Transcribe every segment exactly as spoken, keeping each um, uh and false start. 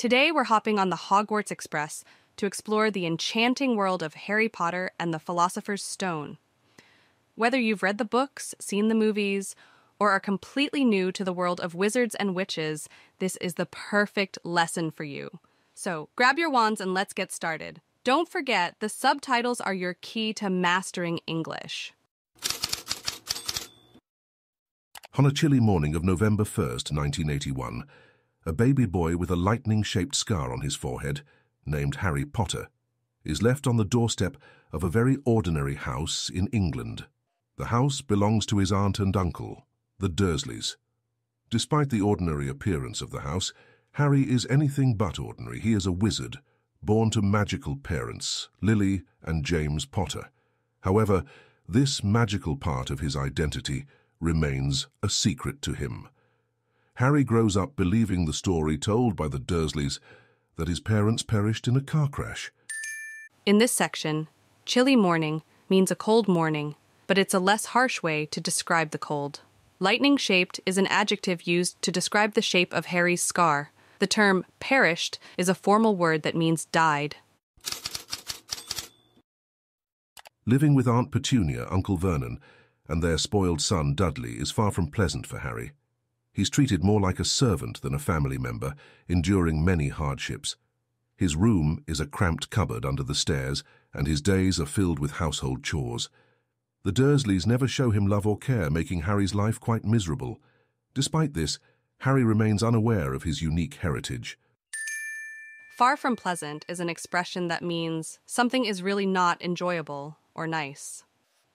Today, we're hopping on the Hogwarts Express to explore the enchanting world of Harry Potter and the Philosopher's Stone. Whether you've read the books, seen the movies, or are completely new to the world of wizards and witches, this is the perfect lesson for you. So grab your wands and let's get started. Don't forget, the subtitles are your key to mastering English. On a chilly morning of November first, nineteen eighty-one, a baby boy with a lightning-shaped scar on his forehead, named Harry Potter, is left on the doorstep of a very ordinary house in England. The house belongs to his aunt and uncle, the Dursleys. Despite the ordinary appearance of the house, Harry is anything but ordinary. He is a wizard, born to magical parents, Lily and James Potter. However, this magical part of his identity remains a secret to him. Harry grows up believing the story told by the Dursleys that his parents perished in a car crash. In this section, chilly morning means a cold morning, but it's a less harsh way to describe the cold. Lightning-shaped is an adjective used to describe the shape of Harry's scar. The term perished is a formal word that means died. Living with Aunt Petunia, Uncle Vernon, and their spoiled son Dudley is far from pleasant for Harry. He's treated more like a servant than a family member, enduring many hardships. His room is a cramped cupboard under the stairs, and his days are filled with household chores. The Dursleys never show him love or care, making Harry's life quite miserable. Despite this, Harry remains unaware of his unique heritage. Far from pleasant is an expression that means something is really not enjoyable or nice.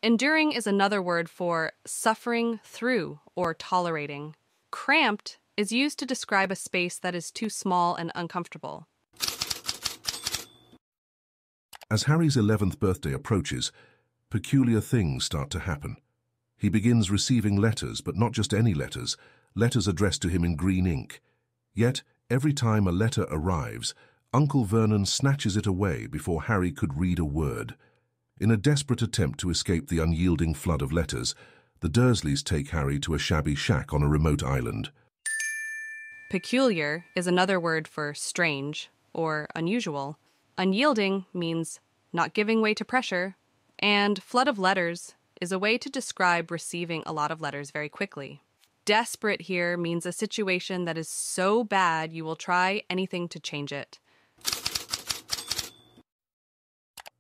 Enduring is another word for suffering through or tolerating. Cramped is used to describe a space that is too small and uncomfortable. As Harry's eleventh birthday approaches, peculiar things start to happen. He begins receiving letters, but not just any letters, letters addressed to him in green ink. Yet, every time a letter arrives, Uncle Vernon snatches it away before Harry could read a word. In a desperate attempt to escape the unyielding flood of letters, the Dursleys take Harry to a shabby shack on a remote island. Peculiar is another word for strange or unusual. Unyielding means not giving way to pressure, and flood of letters is a way to describe receiving a lot of letters very quickly. Desperate here means a situation that is so bad you will try anything to change it.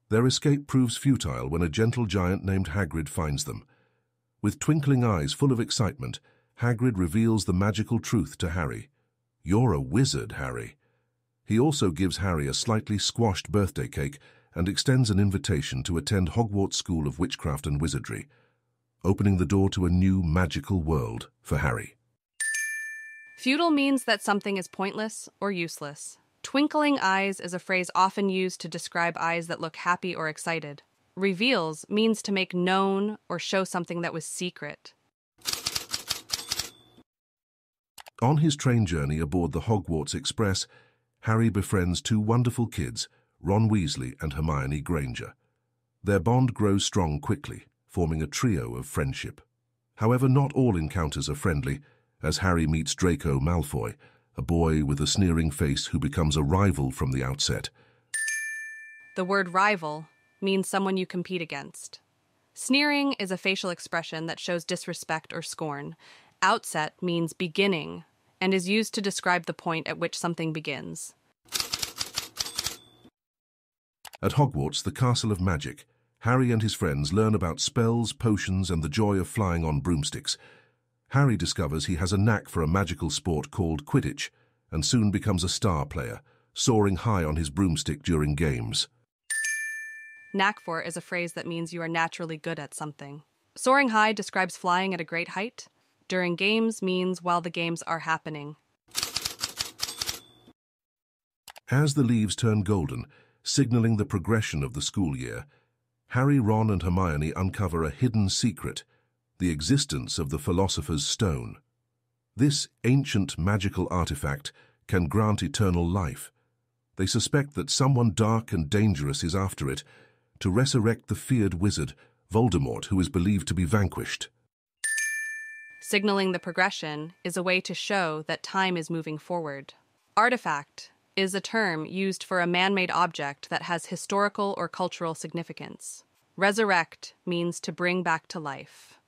Their escape proves futile when a gentle giant named Hagrid finds them. With twinkling eyes full of excitement, Hagrid reveals the magical truth to Harry. "You're a wizard, Harry." He also gives Harry a slightly squashed birthday cake and extends an invitation to attend Hogwarts School of Witchcraft and Wizardry, opening the door to a new magical world for Harry. Futile means that something is pointless or useless. Twinkling eyes is a phrase often used to describe eyes that look happy or excited. Reveals means to make known or show something that was secret. On his train journey aboard the Hogwarts Express, Harry befriends two wonderful kids, Ron Weasley and Hermione Granger. Their bond grows strong quickly, forming a trio of friendship. However, not all encounters are friendly, as Harry meets Draco Malfoy, a boy with a sneering face who becomes a rival from the outset. The word rival means someone you compete against. Sneering is a facial expression that shows disrespect or scorn. Outset means beginning and is used to describe the point at which something begins. At Hogwarts, the Castle of Magic, Harry and his friends learn about spells, potions, and the joy of flying on broomsticks. Harry discovers he has a knack for a magical sport called Quidditch and soon becomes a star player, soaring high on his broomstick during games. Knack for is a phrase that means you are naturally good at something. Soaring high describes flying at a great height. During games means while the games are happening. As the leaves turn golden, signaling the progression of the school year, Harry, Ron, and Hermione uncover a hidden secret, the existence of the Philosopher's Stone. This ancient magical artifact can grant eternal life. They suspect that someone dark and dangerous is after it to resurrect the feared wizard, Voldemort, who is believed to be vanquished. Signaling the progression is a way to show that time is moving forward. Artifact is a term used for a man-made object that has historical or cultural significance. Resurrect means to bring back to life.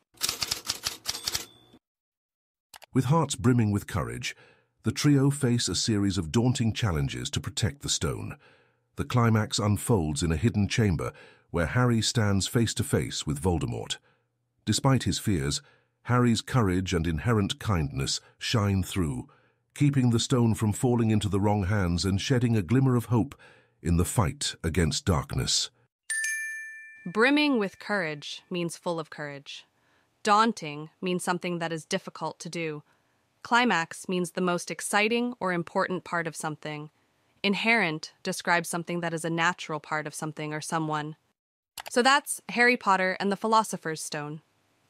With hearts brimming with courage, the trio face a series of daunting challenges to protect the stone. The climax unfolds in a hidden chamber where Harry stands face to face with Voldemort. Despite his fears, Harry's courage and inherent kindness shine through, keeping the stone from falling into the wrong hands and shedding a glimmer of hope in the fight against darkness. Brimming with courage means full of courage. Daunting means something that is difficult to do. Climax means the most exciting or important part of something. Inherent describes something that is a natural part of something or someone. So that's Harry Potter and the Philosopher's Stone.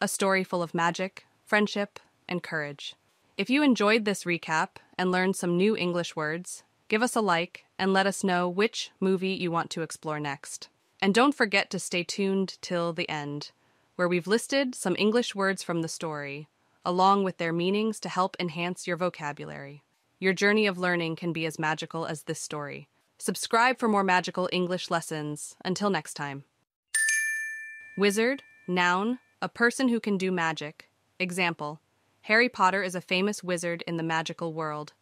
A story full of magic, friendship, and courage. If you enjoyed this recap and learned some new English words, give us a like and let us know which movie you want to explore next. And don't forget to stay tuned till the end, where we've listed some English words from the story, along with their meanings to help enhance your vocabulary. Your journey of learning can be as magical as this story. Subscribe for more magical English lessons. Until next time. Wizard, noun, a person who can do magic. Example, Harry Potter is a famous wizard in the magical world.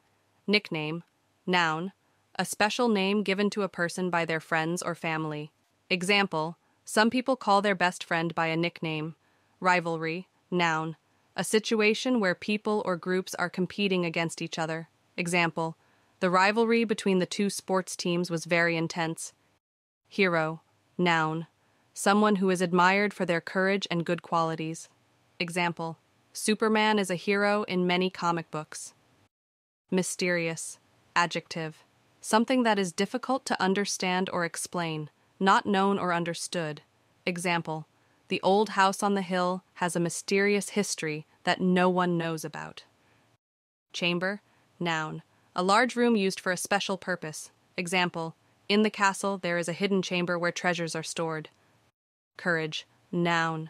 Nickname, noun, a special name given to a person by their friends or family. Example, some people call their best friend by a nickname. Rivalry, noun, a situation where people or groups are competing against each other. Example, the rivalry between the two sports teams was very intense. Hero, noun, someone who is admired for their courage and good qualities. Example, Superman is a hero in many comic books. Mysterious, adjective, something that is difficult to understand or explain, not known or understood. Example, the old house on the hill has a mysterious history that no one knows about. Chamber, noun, a large room used for a special purpose. Example, in the castle there is a hidden chamber where treasures are stored. Courage, noun,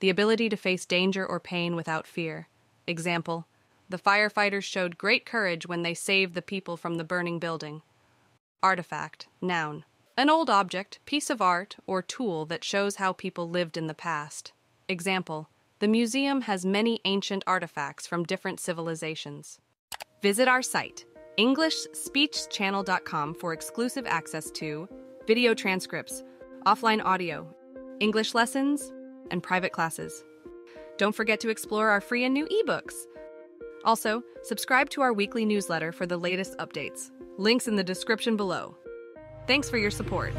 the ability to face danger or pain without fear. Example, the firefighters showed great courage when they saved the people from the burning building. Artifact, noun, an old object, piece of art, or tool that shows how people lived in the past. Example, the museum has many ancient artifacts from different civilizations. Visit our site, English Speech Channel dot com, for exclusive access to video transcripts, offline audio, English lessons, and private classes. Don't forget to explore our free and new ebooks. Also, subscribe to our weekly newsletter for the latest updates. Links in the description below. Thanks for your support.